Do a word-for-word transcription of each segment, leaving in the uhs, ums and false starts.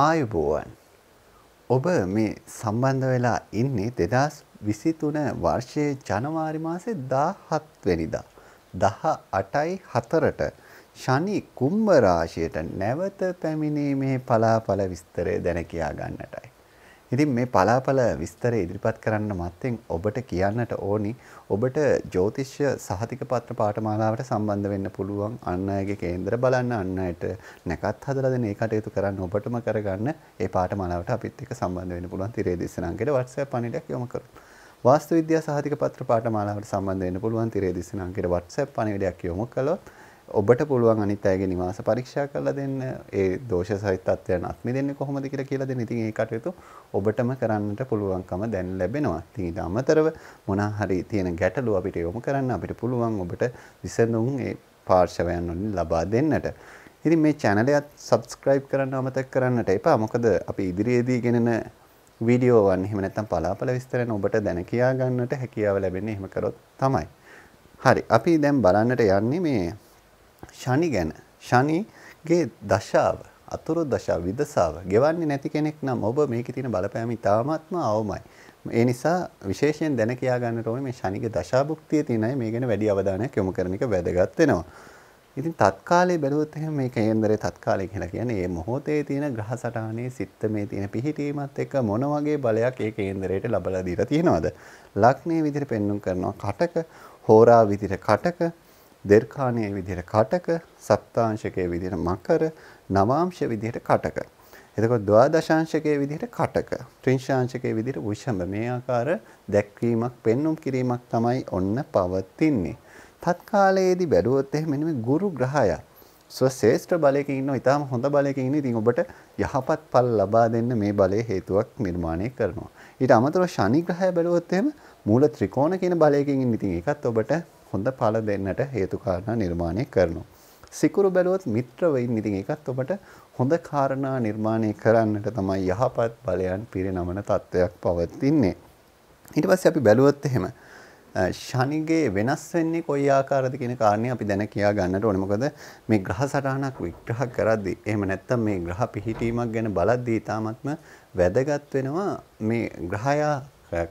ආයුබෝවන් ඔබ මේ සම්බන්ධ වෙලා ඉන්නේ දෙදාස් විසි තුන වර්ෂයේ ජනවාරි මාසේ දහහත් වෙනිදා දහ අටයි හතරට ශනි කුම්භ රාශියට නැවත පැමිණීමේ පලාඵල විස්තරය දැන කියා ගන්නටයි. ඉතින් මේ පලාඵල විස්තරය ඉදිරිපත් කරන්න මත්තෙන් ඔබට කියන්නට ඕනි ඔබට ජ්‍යොතිෂ්‍ය සහතික පත්‍ර පාඨමාලාවට සම්බන්ධ වෙන්න පුළුවන්. අන් අයගේ කේන්දර බලන්න, අන් අයට නැකත් හදලා දෙන ඒ කටයුතු කරන්න ඔබටම කරගන්න ඒ පාඨමාලාවට අපිත් එක්ක සම්බන්ධ වෙන්න පුළුවන්. තිරේ දිස්ස අංකයට WhatsApp පණිඩයක් යොමු කරන්න. वास्तु विद्या साहित्य पत्र पाठमालावट संबंधेन पुलुवन तिरे दिसना अंकित WhatsApp पणिविडයක් යොමු කළොත් ඔබට පුළුවන් අනිත් අයගේ නිවාස පරීක්ෂා කරලා දෙන්න, ඒ දෝෂ සහිත තත්ත්වයන් අත්මි දෙන්නේ කොහොමද කියලා කියලා දෙන්න. ඉතින් ඒ කටයුතු ඔබටම කරන්නට පුළුවන්කම දැන් ලැබෙනවා. ඉතින් ඊට අමතරව මොනවා හරි තියෙන ගැටලු අපිට යොමු කරන්න අපිට පුළුවන් ඔබට විසඳුම් ඒ පාර්ශවයන් වලින් ලබා දෙන්නට. ඉතින් මේ channel එක subscribe කරන්න අමතක කරන්නට එපා. මොකද අපි ඉදිරියේදී ගෙනෙන वीडियो वन එහෙම නැත්නම් පලාපල විස්තරන ඔබට දැන කියා ගන්නට හැකියාව ලැබෙන්නේ එහෙම කරොත් තමයි. හරි, අපි දැන් බලන්නට යන්නේ මේ ශනි ගැන. ශනිගේ දශාව, අතුරු දශාව, විදසාව ගෙවන්නේ නැති කෙනෙක් නම් ඔබ මේකේ තියෙන බලපෑම ඉතාමත්ම අවමයි. ඒ නිසා විශේෂයෙන් දැන කියා ගන්නට ඕනේ මේ ශනිගේ දශාභුක්තිය තියෙනයි මේ ගැන වැඩි අවධානයක් යොමු කරන එක වැදගත් වෙනවා. ඉතින් තත්කාලේ බැලුවොත් එහෙනම් මේ කේන්දරේ තත්කාලේ කියලා කියන්නේ මේ මොහොතේ තියෙන ග්‍රහ සටහනේ සිත් මේ තියෙන පිහිටීමත් එක්ක මොන වගේ බලයක් ඒ කේන්දරයට ලබලා දීලා තියෙනවද? ලග්නයේ විදිහට පෙන්වුම් කරනවා කටක, හෝරා විදිහට කටක, දෙර්කාණයේ විදිහට කටක, සප්තාංශකයේ විදිහට මකර, නවාංශ විදිහට කටක. එතකොට ද්වාදශාංශකයේ විදිහට කටක, ත්‍රිංශාංශකයේ විදිහට වෘෂභ. මේ ආකාර දැක්වීමක් පෙන්වුම් කිරීමක් තමයි ඔන්න පවතින්නේ. තත්කාලයේදී බැලුවොත් එහෙම නෙමෙයි ගුරු ග්‍රහය ස්වශේෂ්ඨ බලයකින් ඉන්නවා, ඊටාම හොඳ බලයකින් ඉන්නේ. ඉතින් ඔබට යහපත් ඵල ලබා දෙන්න මේ බලයේ හේතුවක් නිර්මාණය කරනවා. ඊට අමතරව ශනි ග්‍රහය බැලුවොත් එහෙම මූල ත්‍රිකෝණ කියන බලයකින් ඉන්නේ. ඉතින් ඒකත් ඔබට හොඳ ඵල දෙන්නට හේතු කාරණා නිර්මාණය කරනවා. සිකුරු බැලුවොත් මිත්‍රව ඉන්නේ. ඉතින් ඒකත් ඔබට හොඳ කාරණා නිර්මාණය කරන්නට තමයි යහපත් බලයන් පිරිනමන තත්වයක් පවතින්නේ. ඊට පස්සේ අපි බැලුවොත් එහෙම ශනිගේ වෙනස් වෙන්නේ කොයි ආකාරද කියන කාරණේ අපි දැන කියා ගන්නට ඕනේ. මොකද මේ ග්‍රහ සටහනක් විග්‍රහ කරද්දී එහෙම නැත්නම් මේ ග්‍රහ පිහිටීමක් ගැන බලද්දී තාමත්ම වැදගත් වෙනවා මේ ග්‍රහයා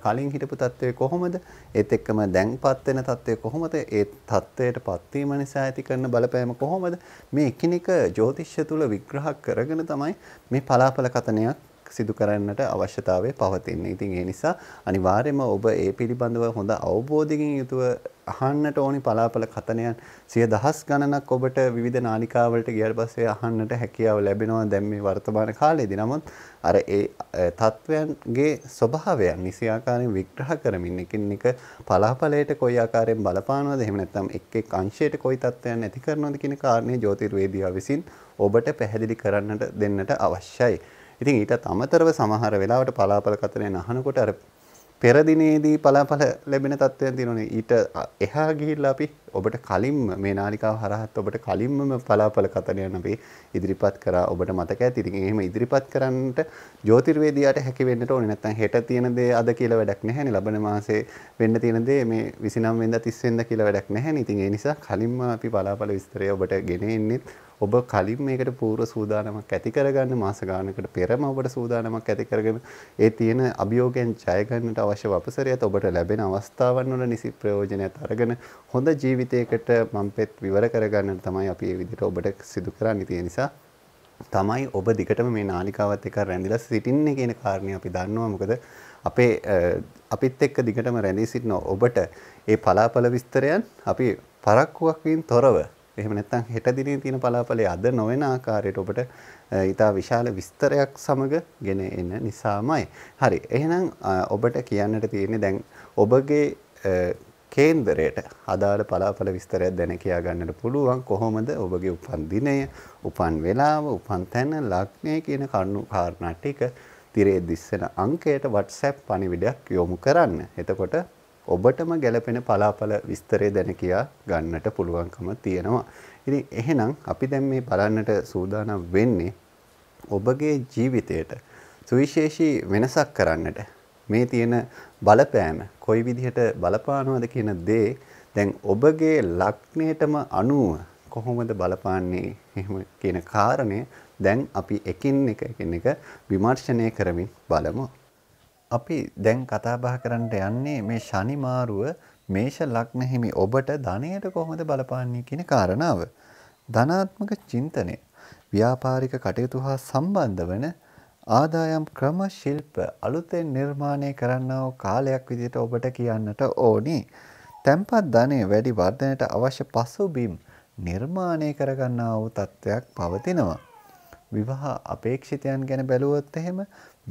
කලින් හිටපු තත්ත්වය කොහොමද, ඒත් එක්කම දැන්පත් වෙන තත්ත්වය කොහොමද, ඒ තත්ත්වයටපත් වීම නිසා ඇති කරන බලපෑම කොහොමද, මේ එකිනෙක ජ්‍යොතිෂය තුල විග්‍රහ කරගෙන තමයි මේ පලාපල කතනයක් සිදු කරන්නට අවශ්‍යතාවය පවතින්නේ. ඉතින් ඒ නිසා අනිවාර්යයෙන්ම ඔබ ඒ පිළිබඳව හොඳ අවබෝධයකින් යුතුව අහන්නට ඕනි. පලාපල කතනයන් සිය දහස් ගණනක් ඔබට විවිධ නාලිකාවලට ගියාට පස්සේ අහන්නට හැකියාව ලැබෙනවා දැන් මේ වර්තමාන කාලයේදී. නමුත් අර ඒ තත්වයන්ගේ ස්වභාවයන් නිසි ආකාරයෙන් විග්‍රහ කරමින් එකිනෙක පලාපලයට කොයි ආකාරයෙන් බලපානවද, එහෙම නැත්නම් එක් එක් අංශයට කොයි තත්වයන් ඇති කරනවද කියන කාරණේ ජ්‍යොතිර්වේදියා විසින් ඔබට පැහැදිලි කරන්නට දෙන්නට අවශ්‍යයි. ඉතින් ඊටත් අමතරව සමහර වෙලාවට පලාපල කතනයන් අහනකොට අර පෙර දිනේදී පලාපල ලැබෙන තත්ත්වයන් තියෙනවානේ. ඊට එහා ගිහිල්ලා අපි ඔබට කලින්ම මේ නාලිකාව හරහත් ඔබට කලින්ම පලාපල කතනයන් අපි ඉදිරිපත් කරා, ඔබට මතක ඇති. ඉතින් එහෙම ඉදිරිපත් කරන්නට ජ්‍යොතිර්වේදියාට හැකි වෙන්නට ඕනේ. නැත්නම් හෙට තියෙන දේ අද කියලා වැඩක් නැහැනේ. ලබන මාසේ වෙන්න තියෙන දේ මේ විසිනව වෙනිදා තිස් වෙනිදා කියලා වැඩක් නැහැනේ. ඉතින් ඒ නිසා කලින්ම අපි පලාපල විස්තරය ඔබට ගෙන එන්නේ ඔබ කලින් මේකට පූර්ව සූදානමක් ඇති කරගන්න, මාස ගානකට පෙරම ඔබට සූදානමක් ඇති කරගෙන ඒ තියෙන අභියෝගයන් ජය ගන්නට අවශ්‍ය අවස්ථරයත් ඔබට ලැබෙන අවස්ථාවන් වල නිසි ප්‍රයෝජනයත් අරගෙන හොඳ ජීවිතයකට මම්පෙත් විවර කරගන්න තමයි අපි මේ විදිහට ඔබට සිදු කරන්නේ. ඒ නිසා තමයි ඔබ දිගටම මේ නාලිකාවත් එක්ක රැඳිලා සිටින්නේ කියන කාරණේ අපි දන්නවා. මොකද අපේ අපිත් එක්ක දිගටම රැඳී සිටින ඔබට මේ පලාපල විස්තරයන් අපි පරක්කුවකින් තොරව එහෙම නැත්නම් හෙට දිනේ තියෙන පලාපලයේ අද නොවන ආකාරයට ඔබට ඊටා විශාල විස්තරයක් සමග ගෙන එන නිසාමයි. හරි, එහෙනම් ඔබට කියන්නට තියෙන්නේ දැන් ඔබගේ කේන්දරයට අදාළ පලාපල විස්තරයක් දැන කියා ගන්නට පුළුවන් කොහොමද? ඔබගේ උපන් දිනය, උපන් වේලාව, උපන් තැන, ලග්නය කියන කරුණු කාරණා ටික තිරේ දිස්සන අංකයට WhatsApp පණිවිඩයක් යොමු කරන්න. එතකොට ඔබටම ගැලපෙන පලාපල විස්තරය දැන කියා ගන්නට පුළුවන්කම තියෙනවා. ඉතින් එහෙනම් අපි දැන් මේ බලන්නට සූදානම් වෙන්නේ ඔබගේ ජීවිතයට සුවිශේෂී වෙනසක් කරන්නට මේ තියෙන බලපෑම කොයි විදිහට බලපානවද කියන දේ දැන් ඔබගේ ලග්නයටම අනුව කොහොමද බලපාන්නේ එහෙම කියන කාරණය දැන් අපි එකින් එක එකින් එක විමර්ශනය කරමින් බලමු. අපි දැන් කතා බහ කරන්න යන්නේ මේ ශනි මාරුව මේෂ ලග්න හිමි ඔබට ධනයට කොහොමද බලපාන්නේ කියන කාරණාව. ධනාත්මක චින්තනය, ව්‍යාපාරික කටයුතු හා සම්බන්ධ වන ආදායම් ක්‍රම ශිල්ප අලුතෙන් නිර්මාණය කරන්නා වූ කාලයක් විදිහට ඔබට කියන්නට ඕනි. තැන්පත් ධනය වැඩි වර්ධනයට අවශ්‍ය පසුබිම් නිර්මාණය කරගන්නා වූ තත්ත්වයක් පවතිනවා. විවාහ අපේක්ෂිතයන් ගැන බැලුවොත් එහෙම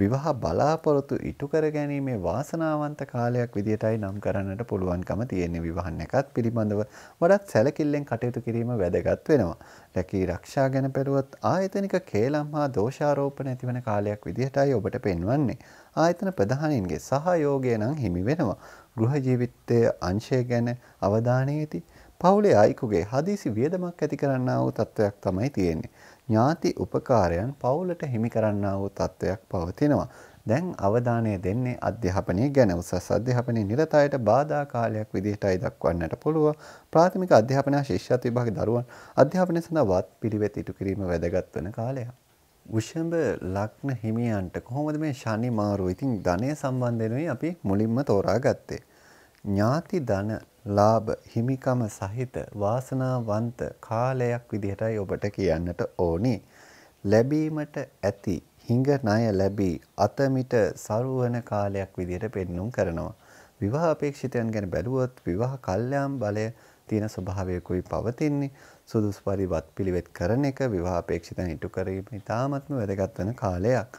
විවාහ බලාපොරොත්තු ඉටු කර ගැනීමේ වාසනාවන්ත කාලයක් විදියටයි නම් කරන්නට පුළුවන්කම තියෙන්නේ. විවාහ නැකත් පිළිබඳව වඩාත් සැලකිල්ලෙන් කටයුතු කිරීම වැදගත් වෙනවා. රැකී ආරක්ෂා ගැන බැලුවොත් ආයතනික කේලම් හා දෝෂාරෝපණ ඇතිවන කාලයක් විදියටයි ඔබට පෙන්වන්නේ. ආයතන ප්‍රධානීන්ගේ සහයෝගය නම් හිමි වෙනවා. ගෘහ ජීවිතයේ අංශය ගැන අවධානය යොමු. පවුලේ අයෙකුගේ හදිසි වියදමක් ඇති කරන්නා වූ තත්ත්වයක් තමයි තියෙන්නේ. ඥාති උපකාරයන් පවුලට හිමි කරන්නා වූ තත්ත්වයක් පවතිනවා. දැන් අවධානය දෙන්නේ අධ්‍යාපනය ගැන. උසස් අධ්‍යාපනයේ නිරතයට බාධා කාලයක් විදිහටයි දක්වන්නට පුළුවන්. ප්‍රාථමික අධ්‍යාපන ශිෂ්‍යත්ව විභාග දරුවන් අධ්‍යාපනය සඳහා පිළිවෙත් ඉටු කිරීම වැදගත් වෙන කාලයක්. වෘෂභ ලග්න හිමියන්ට කොහොමද මේ ශනි මාරුව? ඉතින් ධනය සම්බන්ධයෙන් අපි මුලින්ම තෝරාගත්තේ. ඥාති ධන ලාභ හිමිකම සහිත වාසනාවන්ත කාලයක් විදිහටයි ඔබට කියන්නට ඕනි. ලැබීමට ඇති හිඟ ණය ලැබී අතමිට සරුවන කාලයක් විදිහට පෙන්නුම් කරනවා. විවාහ අපේක්ෂිතයන් ගැන බැලුවොත් විවාහ කල්යාම් බලය තියෙන ස්වභාවයකුයි පවතින්නේ. සුදුසු පරිවත් පිළිවෙත් කරන එක විවාහ අපේක්ෂිතයන් ඉටු කිරීම ඉතාමත්ම වැදගත් වෙන කාලයක්.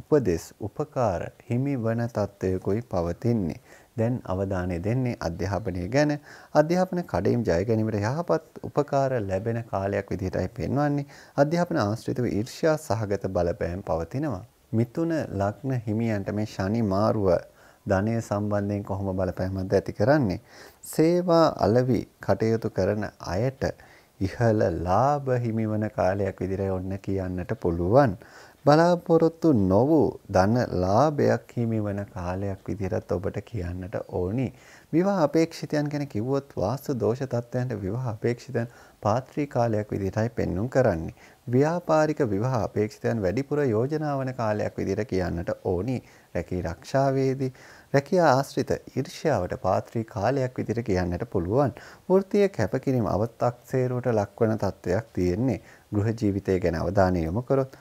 උපදෙස් උපකාර හිමි වන තත්ත්වයකයි පවතින්නේ. දැන් අවධානය දෙන්නේ අධ්‍යාපනය ගැන. අධ්‍යාපන කඩේම් ජය ගැනීමට යහපත් උපකාර ලැබෙන කාලයක් විදිහටයි පෙන්වන්නේ. අධ්‍යාපන ආශ්‍රිතව ඊර්ෂ්‍යා සහගත බලපෑම් පවතිනවා. මිථුන ලග්න හිමියන්ට මේ ශනි මාරුව ධනය සම්බන්ධයෙන් කොහොම බලපෑමක්ද ඇති කරන්නේ? සේවා අලවි කටයුතු කරන අයට ඉහළ ලාභ හිමිවන කාලයක් විදිහට ඔන්න කියන්නට පුළුවන්. බලාපොරොත්තු නොවූ ධන ලාභයක් හිමිවන කාලයක් විදිහට ඔබට කියන්නට ඕනි. විවාහ අපේක්ෂිතයන් ගැන කිව්වොත් වාස්තු දෝෂ තත්ත්වයන්ට විවාහ අපේක්ෂිතයන් පාත්‍රී කාලයක් විදිහටයි පෙන්눔 කරන්නේ. ව්‍යාපාරික විවාහ අපේක්ෂිතයන් වැඩිපුර යෝජනා වන කාලයක් විදිහට කියන්නට ඕනි. රැකී ආරක්ෂාවේදී රැකියා ආශ්‍රිත ඊර්ෂ්‍යාවට පාත්‍රී කාලයක් විදිහට කියන්නට පුළුවන්. වෘත්තීය කැපකිරීම අව탁සේරුවට ලක්වන තත්ත්වයක් තියෙන්නේ. ගෘහ ජීවිතය ගැන අවධානය යොමු කරොත්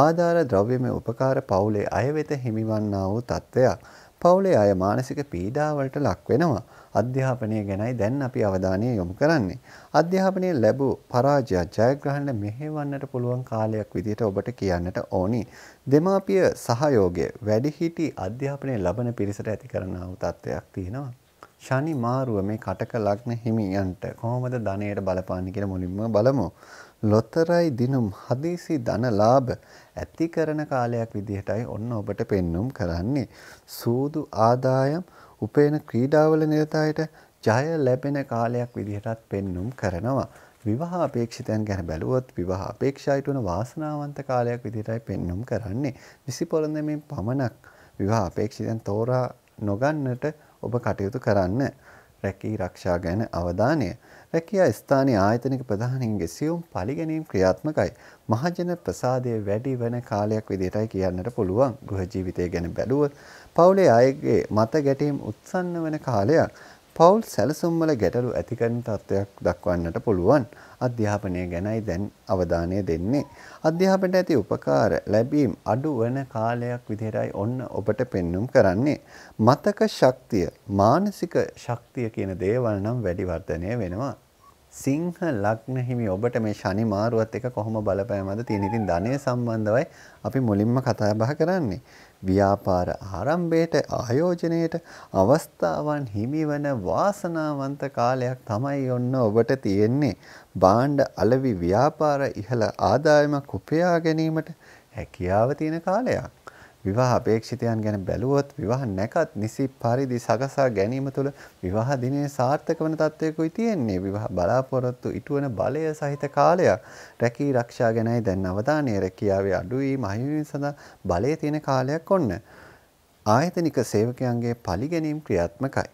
ආධාර ද්‍රව්‍යමය උපකාර පවුලේ අය වෙත හිමිවන්නා වූ තත්ත්වයක්. පවුලේ අය මානසික පීඩාවලට ලක් වෙනවා. අධ්‍යාපනය ගැනයි දැන් අපි අවධානය යොමු කරන්නේ. අධ්‍යාපනයේ ලැබූ පරාජය ජයග්‍රහණය මෙහෙවන්නට පුළුවන් කාලයක් විදිහට ඔබට කියන්නට ඕනි. දෙමාපිය සහයෝගය වැඩිහිටි අධ්‍යාපනයේ ලබන පිරිසට ඇති කරනා වූ තත්ත්වයක් තියෙනවා. ශනි මාරුව මේ කටක ලග්න හිමියන්ට කොහොමද ධනයට බලපාන්නේ කියලා මුලින්ම බලමු. ලොතරැයි දිනුම් හදිසි ධන ලාභ ඇති කරන කාලයක් විදිහටයි ඔන්න ඔබට පෙන්눔 කරන්නේ. සූදු ආදායම් උපේන ක්‍රීඩාවල නිරතයට ජය ලැබෙන කාලයක් විදිහටත් පෙන්눔 කරනවා. විවාහ අපේක්ෂිතයන් ගැන බැලුවොත් විවාහ අපේක්ෂායට උන වාසනාවන්ත කාලයක් විදිහටයි පෙන්눔 කරන්නේ. නිසි පොළඳමින් පමණක් විවාහ අපේක්ෂිතයන් තෝරා නොගන්නට ඔබ කටයුතු කරන්න. රැකී ආරක්ෂා ගැන අවධානය. රැකියා ස්ථානීය ආයතනික ප්‍රධානීන්ගේ සියුම් පරිගැනීම් ක්‍රියාත්මකයි. මහජන ප්‍රසාදයේ වැඩි වෙන කාලයක් විදිහටයි කියන්නට පුළුවන්. ගෘහ ජීවිතය ගැන බැලුවොත් පවුලේ අයගේ මත ගැටීම් උත්සන්න වෙන කාලයක්. පවුල් සැලසුම් වල ගැටලු ඇති කරන තත්ත්වයක් දක්වන්නට පුළුවන්. අධ්‍යාපනය ගැනයි දැන් අවධානය දෙන්නේ. අධ්‍යාපනයට ඇති උපකාර ලැබීම් අඩු වෙන කාලයක් විදිහටයි ඔන්න ඔබට පෙන්눔 කරන්නේ. මතක ශක්තිය, මානසික ශක්තිය කියන දේවල් නම් වැඩි වර්ධනය වෙනවා. සිංහ ලග්න හිමි ඔබට මේ ශනි මාරුවත් එක කොහොම බලපෑමක්ද තියෙන්නේ? ඉතින් ධනය සම්බන්ධවයි අපි මුලින්ම කතා බහ කරන්නේ. ව්‍යාපාර ආරම්භයට ආයෝජනයට අවස්ථාවන් හිමිවන වාසනාවන්ත කාලයක් තමයි ඔන්න ඔබට තියෙන්නේ. භාණ්ඩ අලවි ව්‍යාපාර ඉහළ ආදායමක් උපයා ගැනීමට හැකියාව තියෙන කාලයක්. विवाह अपेक्षितयन ගැන බැලුවොත් විවාහ නැකත් නිසි පරිදි සකසා ගැනීම තුළ විවාහ දිනයේ සාර්ථක වන තත්වයකයි තියෙන්නේ විවාහ බලාපොරොත්තු ඉටුවන බලය සහිත කාලයක් රැකී ආරක්ෂා ගැනයි දැන් අවධානය රැකියාවේ අඩුයි මහියුන් සඳහා බලයේ තියෙන කාලයක් ඔන්න ආයතනික සේවකයන්ගේ පරිගැනීම් ක්‍රියාත්මකයි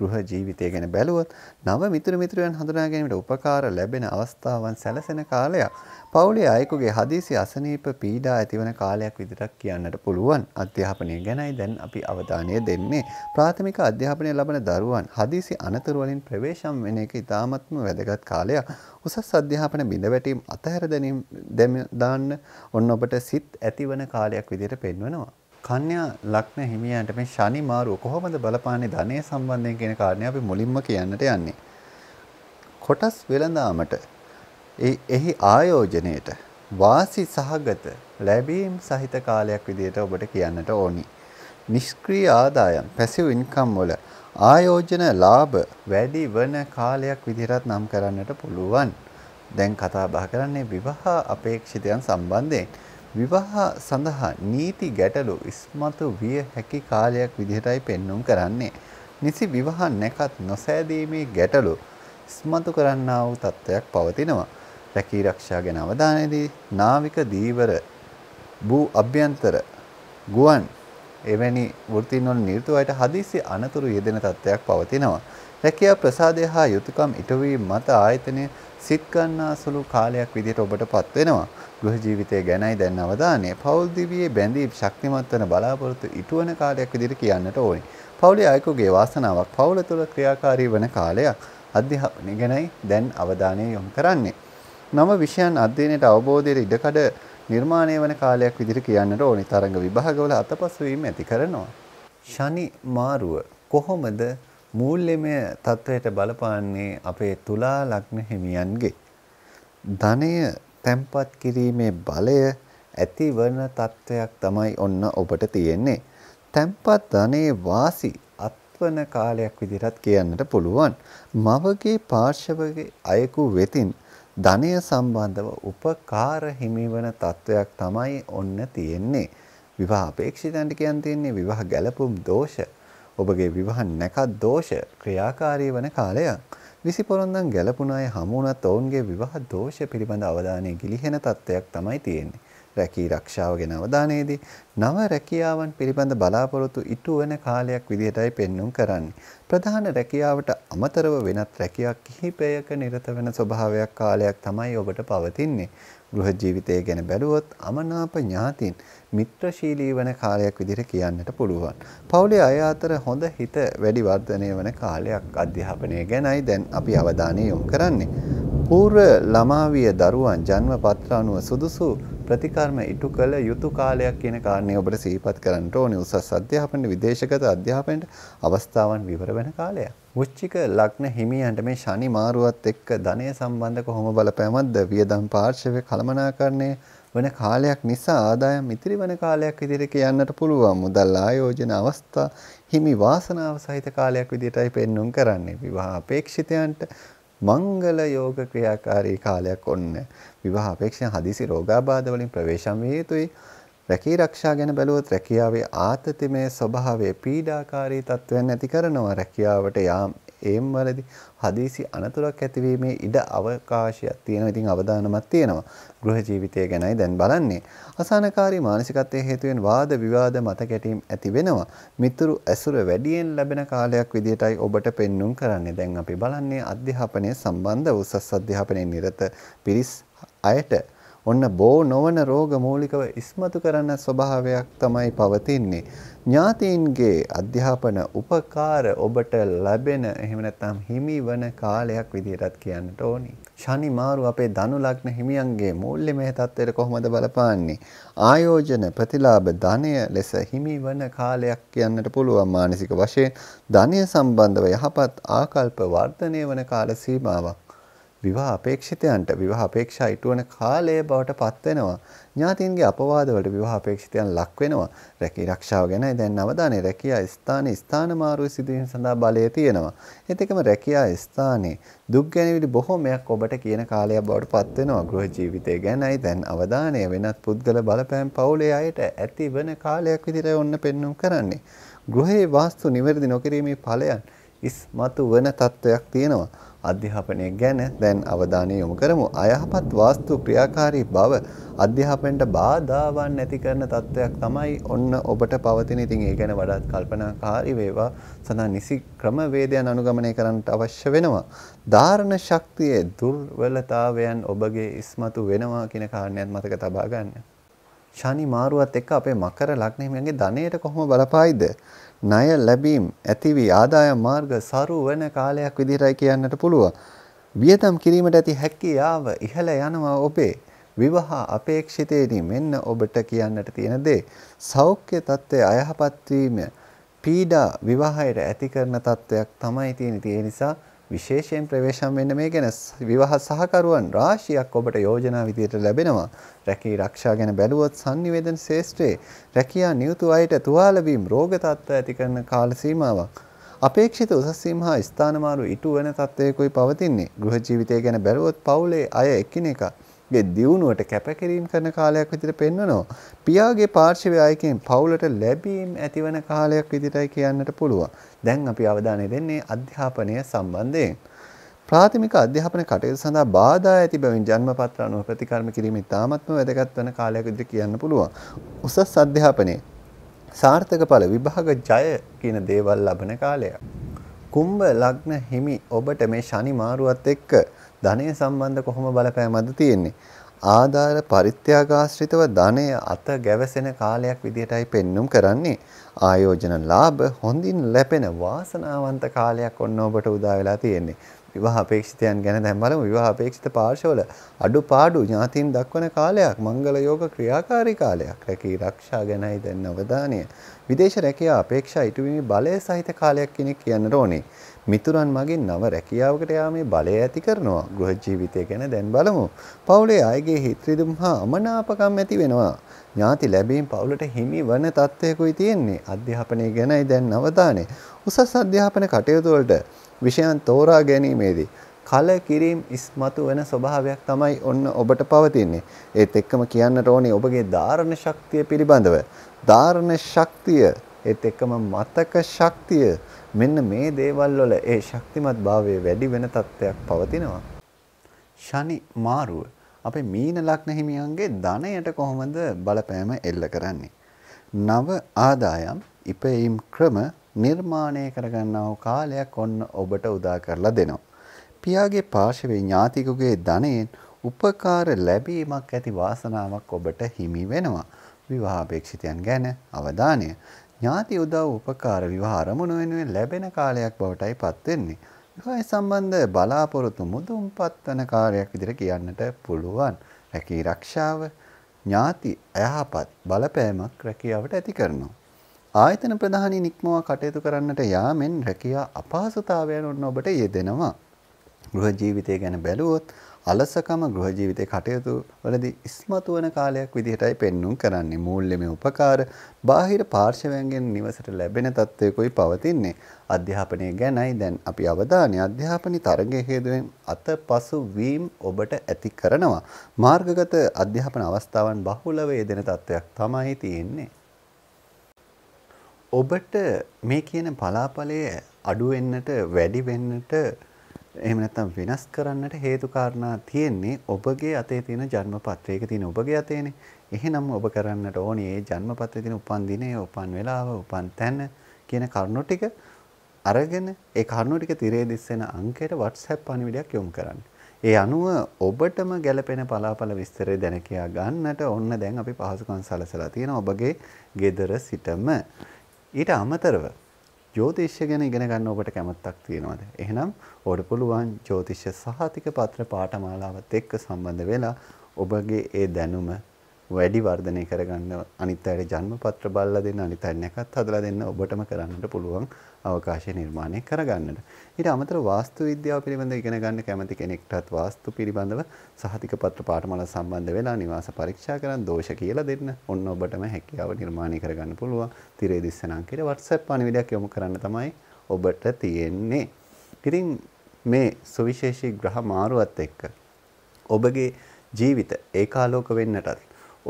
ගෘහ ජීවිතය ගැන බැලුවොත් නව මිතුරු මිත්‍රයන් හඳුනා ගැනීමට උපකාර ලැබෙන අවස්ථාවන් සැලසෙන කාලයක් පෞලිය අයෙකුගේ හදිසි අසනීප පීඩා ඇතිවන කාලයක් විදිහට කියන්නට පුළුවන් අධ්‍යාපනය ගැනයි දැන් අපි අවධානය දෙන්නේ ප්‍රාථමික අධ්‍යාපනය ලබන දරුවන් හදිසි අනතුරු වලින් ප්‍රවේශම් වෙන එක ඉතාමත්ම වැදගත් කාලයක් උසස් අධ්‍යාපන බිඳවැටීම් අතහැර දැමීම දාන්න ඔන්න ඔබට සිත් ඇතිවන කාලයක් විදිහට පෙන්වනවා කන්‍යා ලග්න හිමියන්ට මේ ශනි මාරුව කොහොමද බලපාන්නේ ධනය සම්බන්ධයෙන් කියන කාරණේ අපි මුලින්ම කියන්නට යන්නේ. කොටස් වෙළඳාමට එහි ආයෝජනයේට වාසි සහගත ලැබීම් සහිත කාලයක් විදිහට ඔබට කියන්නට ඕනි. නිෂ්ක්‍රීය ආදායම් passive income වල ආයෝජන ලාභ වැඩි වන කාලයක් විදිහට නම් කරන්නට පුළුවන්. දැන් කතා බහ කරන්නේ විවාහ අපේක්ෂිතයන් සම්බන්ධයෙන්. विवाह සඳහා නීති ගැටලු ඉස්මතු විය හැකි කාලයක් විදිහටයි පෙන්වුම් කරන්නේ. නිසි විවාහ නැකත් නොසෑදීමේ ගැටලු ඉස්මතු කරන්නා වූ තත්ත්වයක් පවතිනවා. රැකී ආරක්ෂා ගැන අවධානය දී නාවික දීවර භූ අභ්‍යන්තර ගුවන් එවැනි වෘත්තීන්වල නිරත වූ අයට හදිසි අනතුරු යෙදෙන තත්ත්වයක් පවතිනවා. රැකියා ප්‍රසාදය හා යුතුයකම් ඉටවීම මත ආයතනය සිත් ගන්නා සුළු කාලයක් විදිහට ඔබටපත් වෙනවා. ගෘහ ජීවිතය ගැනයි දැන් අවධානය පෞල් දිවියේ බැඳී ශක්තිමත් වන බලාපොරොත්තු ඉටුවන කාලයක් විදිහට කියන්නට ඕනේ. පෞලේ අයෙකුගේ වාසනාවක් පෞල තුළ ක්‍රියාකාරී වන කාලයක් අධ්‍යාපනය ගැනයි දැන් අවධානය යොමු කරන්නේ. නව විෂයන් අධ්‍යයනයට අවබෝධයේ ඉඩකඩ නිර්මාණය වන කාලයක් විදිහට කියන්නට ඕනේ. තරංග විභාගවල අතපසුවීම් ඇති කරනවා. ශනි මාරුව කොහොමද මූල්‍යමය තත්වයට බලපාන්නේ අපේ තුලා ලග්න හිමියන්ගේ? ධනය තැම්පත් කිරීමේ බලය ඇතිවන තත්වයක් තමයි ඔන්න ඔබට තියෙන්නේ. තැම්පත් ධනයේ වාසි අත්වන කාලයක් විදිහට කියන්නට පුළුවන්. මවගේ පාර්ශවයේ අයෙකු වෙතින් ධනය සම්බන්ධව උපකාර හිමිවන තත්වයක් තමයි ඔන්න තියෙන්නේ. විවාහ අපේක්ෂිතයන්ට කියන්න තියෙන්නේ විවාහ ගැළපුම් දෝෂ, ඔබගේ විවාහ නැකත් දෝෂ ක්‍රියාකාරී වන කාලයක්. විසි පොරොන්දන් ගැලපුණ අය හමුවුණත් ඔවුන්ගේ විවාහ දෝෂ පිළිබඳ අවධානය ගිලිහෙන තත්ත්වයක් තමයි තියෙන්නේ. රැකී ආරක්ෂාව ගැන අවධානයේදී නව රැකියාවන් පිළිබඳ බලාපොරොත්තු ඉටු වන කාලයක් විදිහටයි පෙන්වුම් කරන්නේ. ප්‍රධාන රැකියාවට අමතරව වෙනත් රැකියා කිහිපයක නිරත වෙන ස්වභාවයක් කාලයක් තමයි ඔබට පවතින්නේ. ගෘහ ජීවිතය ගැන බැලුවොත් අමනාප ඥාතීන් මිත්‍රශීලී වන කාලයක් විදිහට කියන්නට පුළුවන්. පෞලේ අය අතර හොඳ හිත වැඩි වර්ධනය වන කාලයක් අධ්‍යාපනය ගැනයි දැන් අපි අවධානය යොමු කරන්නේ. పూర్ව ළමාවිය දරුවන් ජන්ම පත්‍ර අනුව සුදුසු ප්‍රතිකර්ම ඉටු කළ යුතු කාලයක් කියන කාරණේ ඔබට සිහිපත් කරන්න ඕනේ. උසස් අධ්‍යාපන විදේශගත අධ්‍යාපනයේ අවස්ථාවන් විවර වෙන කාලයක්. වෘශ්චික ලග්න හිමියන්ට මේ ශනි මාරුවත් එක්ක ධනය සම්බන්ධ කොහොම බලපෑමක්ද? වියදම් පාර්ශවයේ කළමනාකරණය වන කාලයක් නිසා ආදායම් ඉතිරි වන කාලයක් විදිහට කියන්නට පුළුවන්. මුදල් ආයෝජන අවස්ථා හිමි වාසනාව සහිත කාලයක් විදිහටයි පෙන්වුම් කරන්නේ. විවාහ අපේක්ෂිතයන්ට මංගල යෝග ක්‍රියාකාරී කාලයක් ඔන්න. විවාහ අපේක්ෂිතයන් හදිසි රෝගාබාධ වලින් ප්‍රවේශම් විය යුතුයි. රැකී ආරක්ෂා ගැන බැලුවොත් රැකියාවේ ආතතිමය ස්වභාවයේ පීඩාකාරී තත්ත්වයන් ඇති කරනවා. රැකියාවට යාම් ඒම් වලදී හදිසි අනතුරක් ඇතිවීමේ ඉඩ අවකාශයක් තියෙනවා. ඉතින් අවධානමත් තියෙනවා. ගෘහ ජීවිතය ගැනයි දැන් බලන්නේ. අසහනකාරී මානසිකත්වයේ හේතුවෙන් වාද විවාද මත ගැටීම් ඇති වෙනවා. මිතුරු ඇසුර වැඩියෙන් ලැබෙන කාලයක් විදිහටයි ඔබට පෙන්වුම් කරන්නේ. දැන් අපි බලන්නේ අධ්‍යාපනය සම්බන්ධ උසස් අධ්‍යාපනයේ නිරත පිරිස් අයට ඔන්න බෝ නොවන රෝග මූලිකව ඉස්මතු කරන ස්වභාවයක් තමයි පවතින්නේ. ඥාතීන්ගේ අධ්‍යාපන උපකාර ඔබට ලැබෙන එහෙම නැත්නම් හිමි වන කාලයක් විදිහටත් කියන්නට ඕනි. ශනි මාරුව අපේ ධනු ලග්න හිමියන්ගේ මූල්‍යමය තත්ත්වයට කොහොමද බලපාන්නේ? ආයෝජන ප්‍රතිලාභ ධනය ලෙස හිමි වන කාලයක් කියන්නට පුළුවන්. මානසික වශයෙන් ධනය සම්බන්ධව යහපත් ආකල්ප වර්ධනය වන කාල සීමාවක් विवाह अपेक्षित अंट विवाह अपेक्षा इटुवन काले बवट पत्वेनवा ज्ञातीन्गे अपवादवलट विवाह अपेक्षितयन लक् वेनवा रැකී ආරක්ෂාව ගැන දැන් අවධානය රැකියා ස්ථානයේ ස්ථාන මාරුවේ සිදුවීම සඳහා බලය තියෙනවා ඒත් එකම රැකියා ස්ථානයේ දුක් ගැනවිලි බොහෝමයක් ඔබට කියන කාලයක් බවට පත් වෙනවා ගෘහ ජීවිතය ගැනයි දැන් අවධානය වෙනත් පුද්ගල බලපෑම් පවුලේ අයට ඇති වෙන කාලයක් විදිහට ඔන්න පෙන්වුම් කරන්නේ ගෘහයේ වාස්තු නිවැරදි නොකිරීමේ ඵලයන් ඉස්මතු වෙන තත්වයක් තියෙනවා අධ්‍යාපනය ගැන දැන් අවධානය යොමු කරමු අයහපත් වාස්තු ක්‍රියාකාරී බව අධ්‍යාපනයට බාධාවන් නැති කරන තත්වයක් තමයි ඔන්න ඔබට පවතින. ඉතින් ඒ ගැන වඩාත් කල්පනාකාරී වේවා සඳහා නිසි ක්‍රමවේදයන් අනුගමනය කරන්නට අවශ්‍ය වෙනවා. ධාරණ ශක්තියේ දුර්වලතාවයන් ඔබගේ ඉස්මතු වෙනවා කියන කාරණයක් මතක තබා ගන්න. ශනි මාරුවත් එක්ක අපේ මකර ලග්න හිමියන්ගේ ධනයට කොහොම බලපායිද? ණය ලැබීම් ඇතිවි ආදායම් මාර්ග සරු වෙන කාලයක් විදිහටයි කියන්නට පුළුවන්. වියදම් කිරීමට ඇති හැකියාව ඉහළ යනවා ඔබේ විවාහ අපේක්ෂිතේදී මෙන්න ඔබට කියන්නට තියෙන දේ. සෞඛ්‍ය තත්ත්වයේ අයහපත් වීම පීඩා විවාහයට ඇති කරන තත්ත්වයක් තමයි තියෙන්නේ. ඒ නිසා විශේෂයෙන් ප්‍රවේශම් වෙන්න මේ ගැන විවාහ සහකරුවන් රාශියක් ඔබට යෝජනා විදියට ලැබෙනවා. රැකී ආරක්ෂා ගැන බැලුවොත් sannivedana ශේෂ්ත්‍රයේ රැකියා නියුතු අයට තුවාල වීම රෝග තත්ත්ව ඇති කරන කාල සීමාවක්. අපේක්ෂිත උසස් වීම හා ස්ථානමාරු ඉටු වෙන තත්ත්වයකයි පවතින්නේ. ගෘහ ජීවිතය ගැන බැලුවොත් පවුලේ අය එකිනෙකාගේ දියුණුවට කැපකිරීම කරන කාලයක් විදියට පෙන්වනවා. පියාගේ පාර්ශවයේ අයකින් පවුලට ලැබීම් ඇතිවන කාලයක් විදියටයි කියන්නට පුළුවන්. දැන් අපි අවධානය දෙන්නේ අධ්‍යාපනය සම්බන්ධයෙන්. ප්‍රාථමික අධ්‍යාපන කටයුතු සඳහා බාධා ඇති බැවින් ජන්මපත්‍ර අනුව ප්‍රතිකර්ම කිරීම ඉතාමත්ම වැදගත් වන කාලයක් විදිහට කියන්න පුළුවන්. උසස් අධ්‍යාපනයේ සාර්ථක ඵල විභාග ජය කියන දේවල් ලබන කාලයක්. කුම්භ ලග්න හිමි ඔබට මේ ශනි මාරුවත් එක්ක ධනය සම්බන්ධ කොහොම බලපෑමක්ද තියෙන්නේ? ආදාර පරිත්‍යාගාශ්‍රිතව ධනය අත ගැවසෙන කාලයක් විදිහටයි පෙන්눔 කරන්නේ. ආයෝජන ලාභ හොඳින් ලැබෙන වාසනාවන්ත කාලයක් ඔන්න ඔබට උදා වෙලා තියෙන්නේ. විවාහ අපේක්ෂිතයන් ගැන දැන් බලමු. විවාහ අපේක්ෂිත පාර්ශවවල අඩුපාඩු ඥාතීන් දක්වන කාලයක් මංගල යෝග ක්‍රියාකාරී කාලයක්. රැකී ආරක්ෂා ගැනයි දැන් අවධානය. විදේශ රැකියා අපේක්ෂා ඉටුවීමේ බලය සහිත කාලයක් කෙනෙක් කියන්නට ඕනේ. මිතුරන් මගින් නව රැකියාවකට යාමේ බලය ඇති කරනවා. ගෘහ ජීවිතය ගැන දැන් බලමු. පවුලේ අයගේ හිත රිදුම් හා අමනාපකම් ඇති වෙනවා. ඥාති ලැබීම් පවුලට හිමි වන තත්ත්වයකයි තියෙන්නේ. අධ්‍යාපනය ගැනයි දැන් අවධානය. උසස් අධ්‍යාපන කටයුතු වලට විෂයන් තෝරා ගැනීමේදී කලකිරීම ඉස්මතු වෙන ස්වභාවයක් තමයි ඔන්න ඔබට පවතින්නේ. ඒත් එක්කම කියන්නට ඕනේ ඔබගේ ධාරණ ශක්තිය පිළිබඳව. ධාරණ ශක්තිය ඒත් එක්කම මතක ශක්තිය මෙන්න මේ දේවල් වල ඒ ශක්තිමත් භාවය වැඩි වෙන තත්ත්වයක් පවතිනවා. ශනි මාරුව අපේ මීන ලග්න හිමියන්ගේ ධනයට කොහොමද බලපෑම එල්ල කරන්නේ? නව ආදායම් ඉපැයීම් ක්‍රම නිර්මාණය කරගන්නා කාලයක් ඔන්න ඔබට උදා කරලා දෙනවා. පියාගේ පාර්ශවයේ ඥාතිකගේ ධනයෙන් උපකාර ලැබීමක් ඇති වාසනාවක් ඔබට හිමි වෙනවා. විවාහ අපේක්ෂිතයන් ගැන අවධානය. ඥාති උදව් උපකාර විවාහ අරමුණු වෙනුවෙන් ලැබෙන කාලයක් බවටයි පත් වෙන්නේ. විවාහය සම්බන්ධ බලාපොරොත්තු මුදුන්පත් වන කාර්යයක් විදිහට කියන්නට පුළුවන්. රැකී ආරක්ෂාව ඥාති අයහපත් බලපෑමක් රැකියාවට ඇති කරනවා. ආයතන ප්‍රධානී නික්මවා කටයුතු කරන්නට යාමෙන් රැකියා අපහසුතාවයන් ඔන්න ඔබට යෙදෙනවා. ගෘහ ජීවිතය ගැන බැලුවොත් අලසකම ගෘහ ජීවිතේ කටයුතු වලදී ඉස්මතු වන කාලයක් විදිහටයි පෙන්වුම් කරන්නේ. මූල්‍යමය උපකාර බාහිර පාර්ශවයන්ගෙන් නිවසට ලැබෙන තත්ත්වයකයි පවතින්නේ. අධ්‍යාපනය ගැනයි දැන් අපි අවධානය. අධ්‍යාපන තරගයේ හේතුවෙන් අතපසු වීම ඔබට ඇති කරනවා. මාර්ගගත අධ්‍යාපන අවස්ථාවන් බහුලව යෙදෙන තත්ත්වයක් තමයි තියෙන්නේ. ඔබට මේ කියන පලාපලය අඩු වෙන්නට වැඩි වෙන්නට එහෙම නැත්නම් වෙනස් කරන්නට හේතු කාරණා තියෙන්නේ ඔබගේ අතේ තියෙන ජන්මපත්‍රයක තියෙන ඔබගේ අතේනේ. එහෙනම් ඔබ කරන්නට ඕනේ ඒ ජන්මපත්‍රයේ තියෙන උපන් දිනේ, උපන් වෙලාව, උපන් තැන කියන කරුණු ටික අරගෙන ඒ කරුණු ටික තිරේ දිස්සෙන අංකයට WhatsApp පණිවිඩයක් යොමු කරන්න. ඒ අනුව ඔබටම ගැළපෙන පලාපල විස්තරය දැන කියා ගන්නට ඔන්න දැන් අපි පහසුකම් සලසලා තියෙනවා ඔබගේ ගෙදර සිටම. ඊට අමතරව ජ්‍යොතිෂය ගැන ඉගෙන ගන්න ඔබට කැමැත්තක් තියෙනවද? එහෙනම් ඔබට පුළුවන් ජ්‍යොතිෂ සහතික පත්‍ර පාඨමාලාවත් එක්ක සම්බන්ධ වෙලා ඔබගේ ඒ දැනුම වැඩි වර්ධනය කරගන්න අනිත් අයට ජන්මපත්‍ර බලලා දෙන්න අනිත් අය නැකත් හදලා දෙන්න ඔබටම කරන්නට පුළුවන් අවකාශය නිර්මාණය කරගන්නට. ඊට අමතරව වාස්තු විද්‍යාව පිළිබඳව ඉගෙන ගන්න කැමති කෙනෙක්ටත් වාස්තු පිළිබඳව සහතික පත්‍ර පාඨමාලා සම්බන්ධ වෙලා නිවාස පරීක්ෂා කරන් දෝෂ කියලා දෙන්න. ඔන්න ඔබටම හැකියාව නිර්මාණය කරගන්න පුළුවන්. තිරේ දිස්ස නාංකයට WhatsApp පණිවිඩයක් යොමු කරන්න තමයි ඔබට තියෙන්නේ. ඉතින් මේ සුවිශේෂී ග්‍රහ මාරුවත් එක්ක ඔබගේ ජීවිත ඒකාලෝක වෙන්නටත්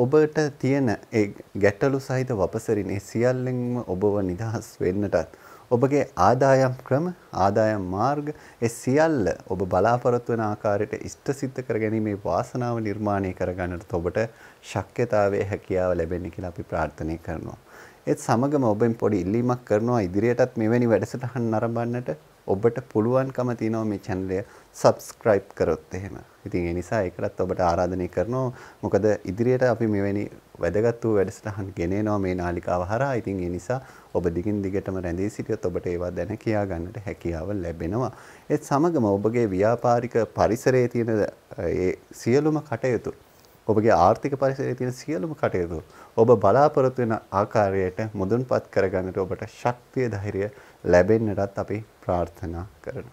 ඔබට තියෙන ඒ ගැටලු සහිත වපසරින් ඒ සියල්ලෙන්ම ඔබව නිදහස් වෙන්නටත් ඔබගේ ආදායම් ක්‍රම ආදායම් මාර්ග ඒ සියල්ල ඔබ බලාපොරොත්තු වන ආකාරයට ඉෂ්ටසිද්ධ කරගැනීමේ වාසනාව නිර්මාණය කරගන්නට ඔබට ශක්්‍යතාවයේ හැකියාව ලැබෙන්න කියලා අපි ප්‍රාර්ථනා කරනවා. ඒත් සමගම ඔබෙන් පොඩි ඉල්ලීමක් කරනවා ඉදිරියටත් මෙවැනි වැඩසටහන් නරඹන්නට ඔබට පුළුවන්කම තියෙනවා මේ channel එක subscribe කරොත් එහෙම. ඉතින් ඒ නිසා ඒකටත් ඔබට ආරාධනා කරනවා. මොකද ඉදිරියට අපි මෙවැනි වැදගත් වූ වැඩසටහන් ගෙන එනවා මේ නාලිකාව හරහා. ඉතින් ඒ නිසා ඔබ දිගින් දිගටම රැඳී සිටියොත් ඔබට ඒවා දැන කියා ගන්නට හැකියාව ලැබෙනවා. ඒත් සමගම ඔබගේ ව්‍යාපාරික පරිසරයේ තියෙන ඒ සියලුම කටයුතු ඔබගේ ආර්ථික පරිසරයේ තියෙන සියලුම කටයුතු ඔබ බලාපොරොත්තු වෙන ආකාරයට මුදුන්පත් කරගන්නට ඔබට ශක්තිය ධෛර්යය ලැබෙන්නටත් අපි ප්‍රාර්ථනා කරනවා.